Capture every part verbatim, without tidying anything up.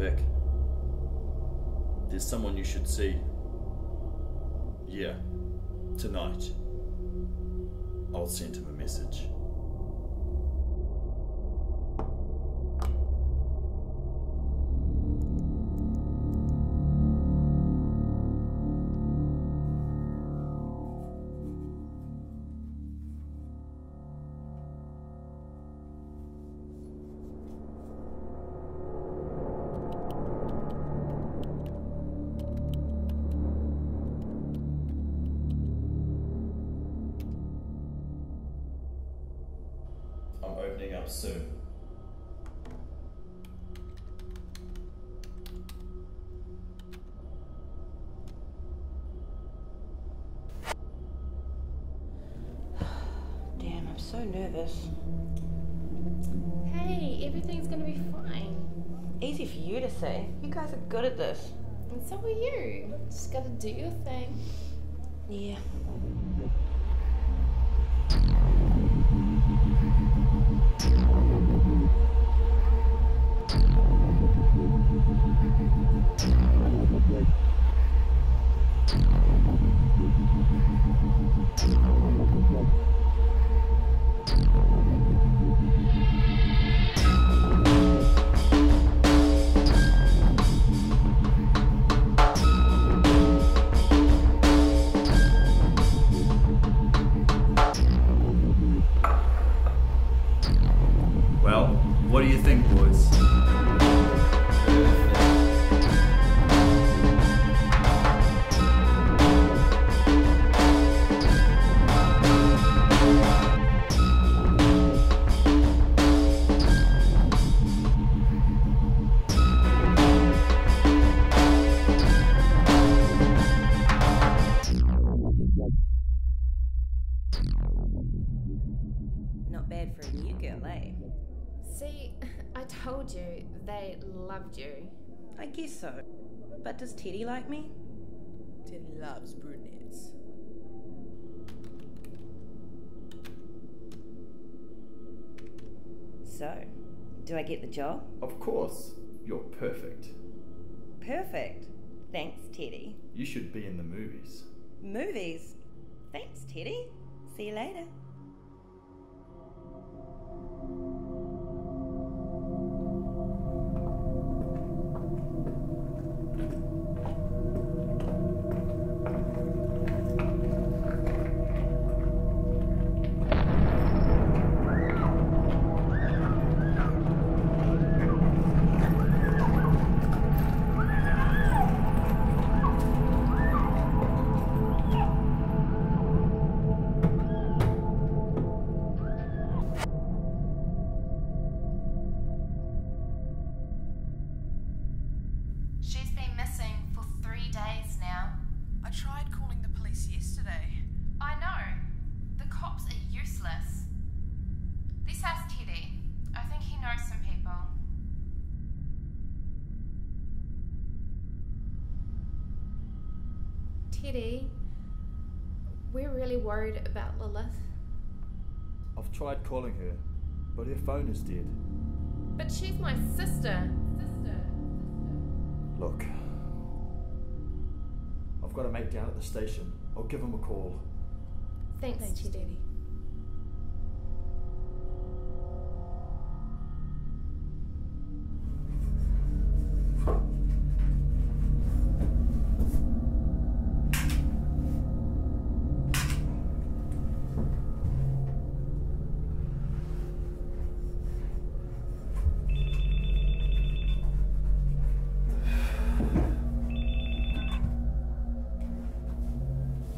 Beck, there's someone you should see. Yeah, tonight. I'll send him a message. Up soon. Damn, I'm so nervous. Hey, everything's gonna be fine. Easy for you to say. You guys are good at this. And so are you. Just gotta do your thing. Yeah. Loved you. I guess so. But does Teddy like me? Teddy loves brunettes. So, do I get the job? Of course. You're perfect. Perfect? Thanks, Teddy. You should be in the movies. Movies? Thanks, Teddy. See you later. Teddy, we're really worried about Lilith. I've tried calling her, but her phone is dead. But she's my sister. Sister. sister. Look, I've got a mate down at the station. I'll give him a call. Thanks, Thanks Teddy.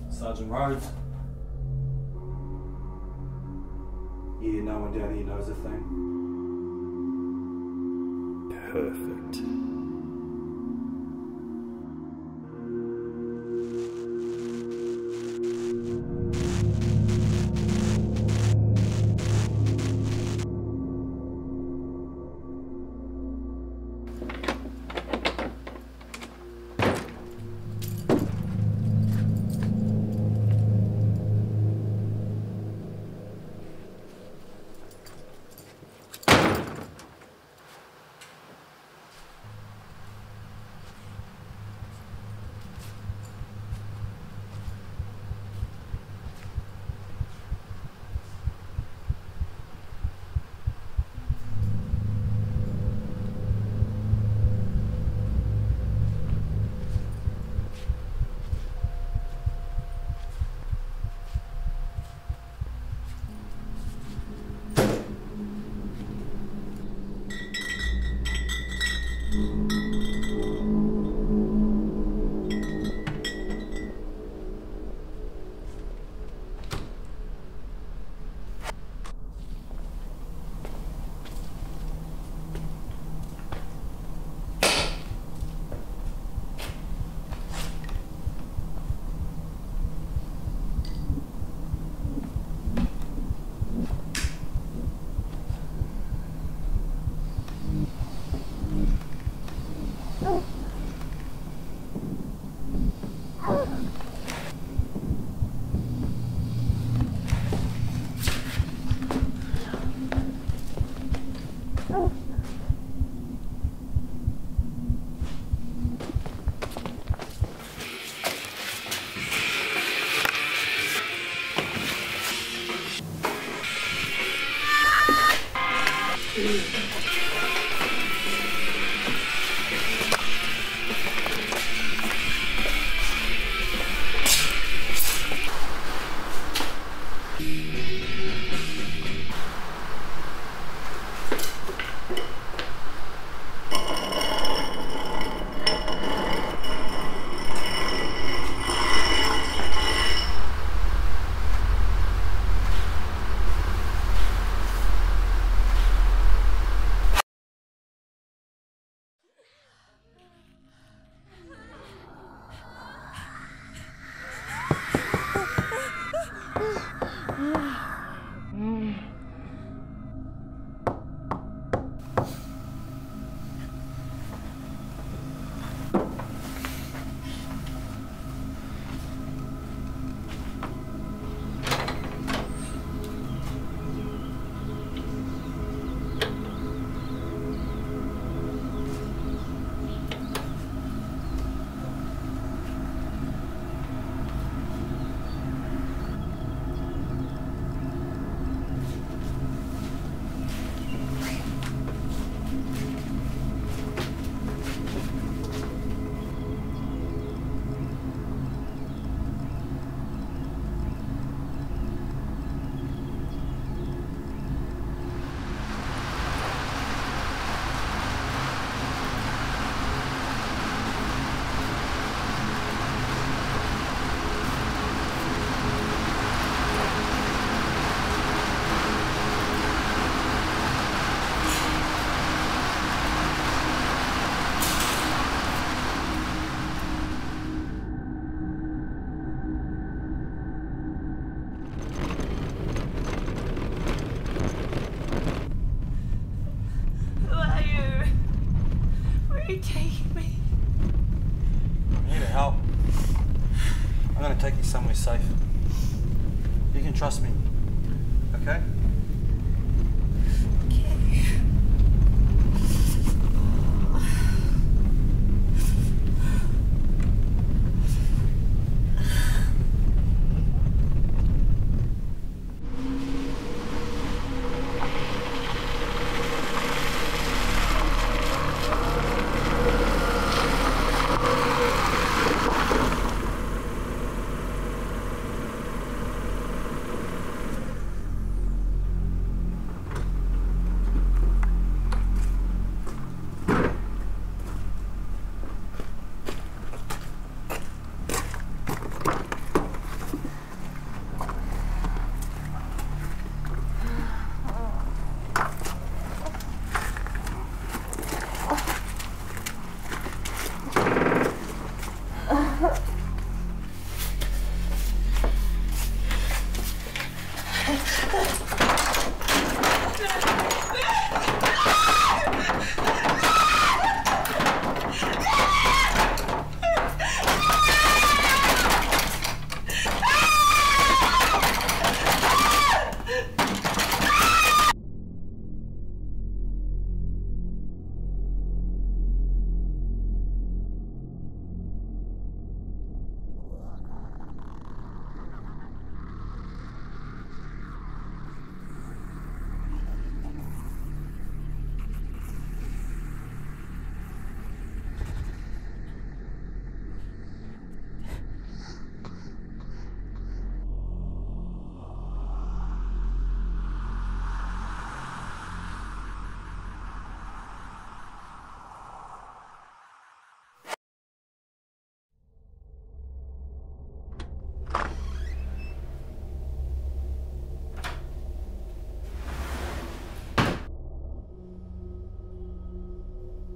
Sergeant Rhodes. Yeah, no one down here knows a thing. Perfect.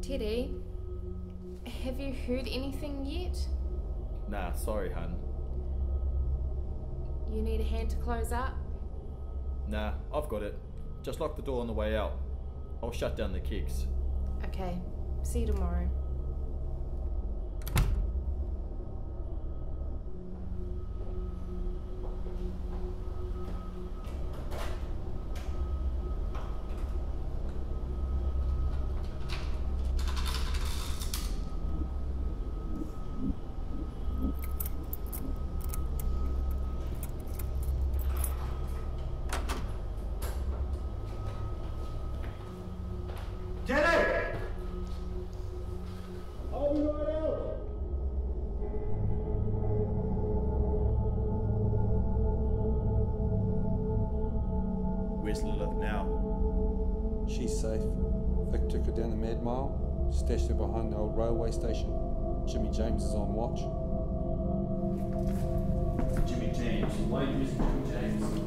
Teddy, have you heard anything yet? Nah, sorry, hun. You need a hand to close up? Nah, I've got it. Just lock the door on the way out. I'll shut down the kegs. Okay, see you tomorrow. Where's Lilith now? She's safe. Vic took her down the mad mile, stashed her behind the old railway station. Jimmy James is on watch. Jimmy James, why are you using Jimmy James?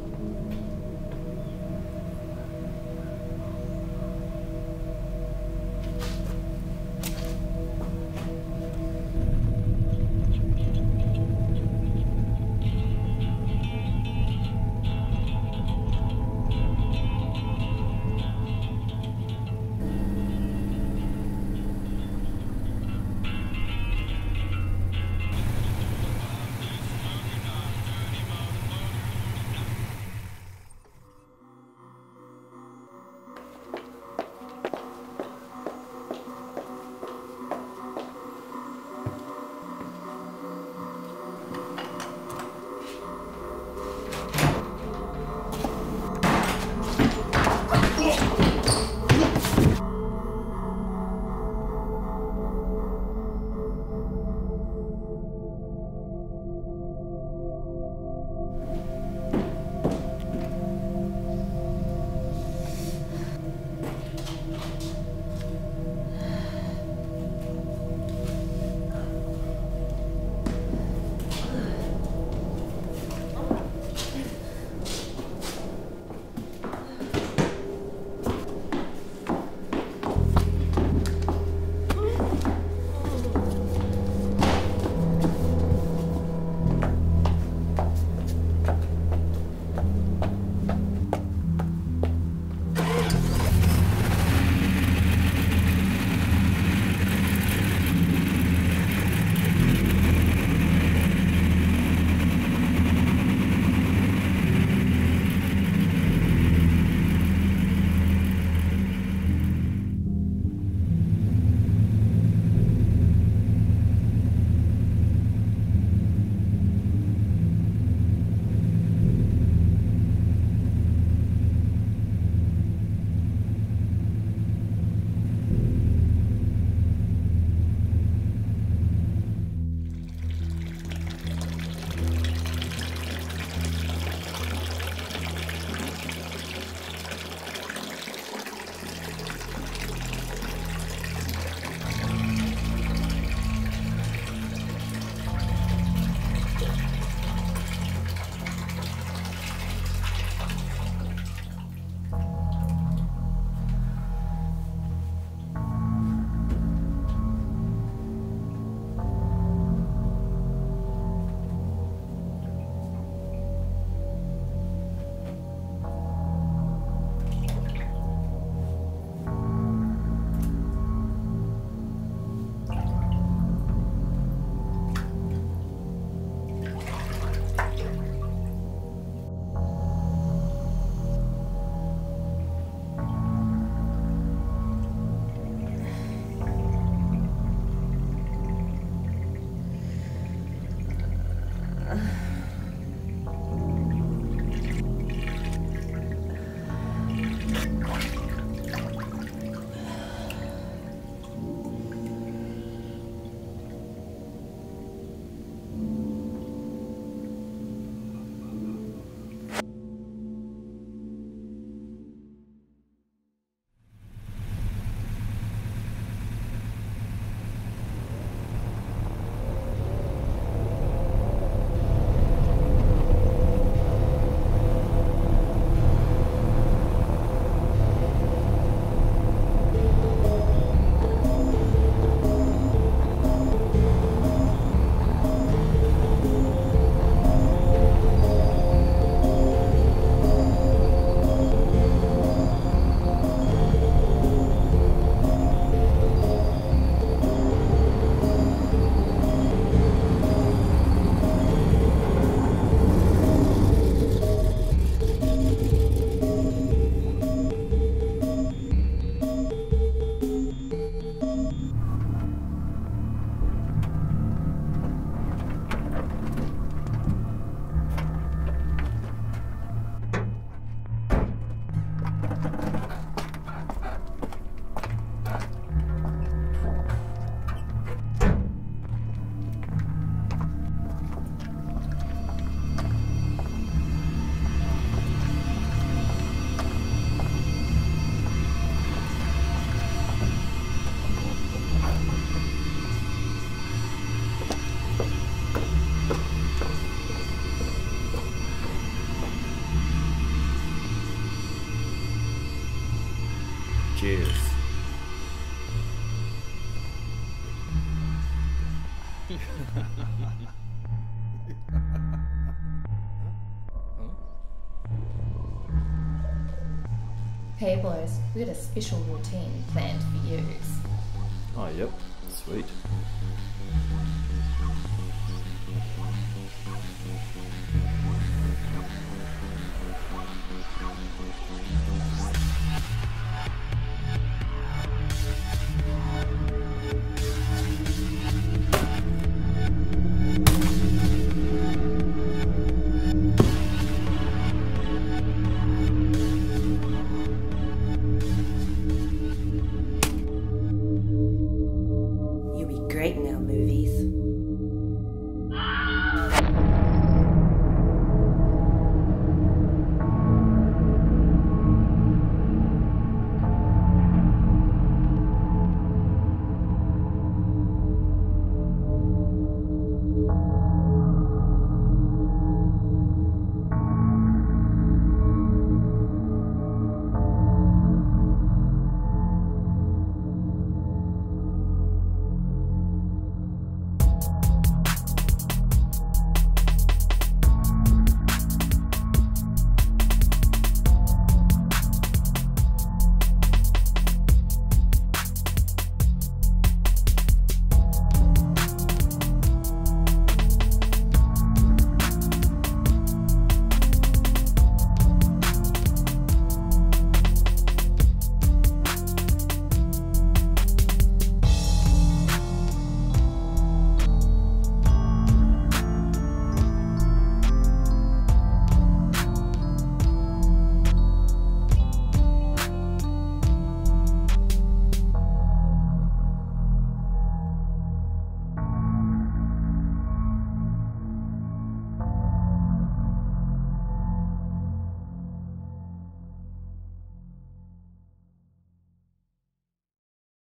Hey boys, we got a special routine planned for you. Oh yep, sweet.